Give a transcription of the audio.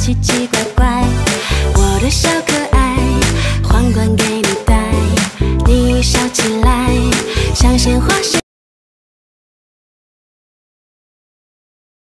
奇奇怪怪，我的小可爱，皇冠给你戴，你笑起来像鲜花。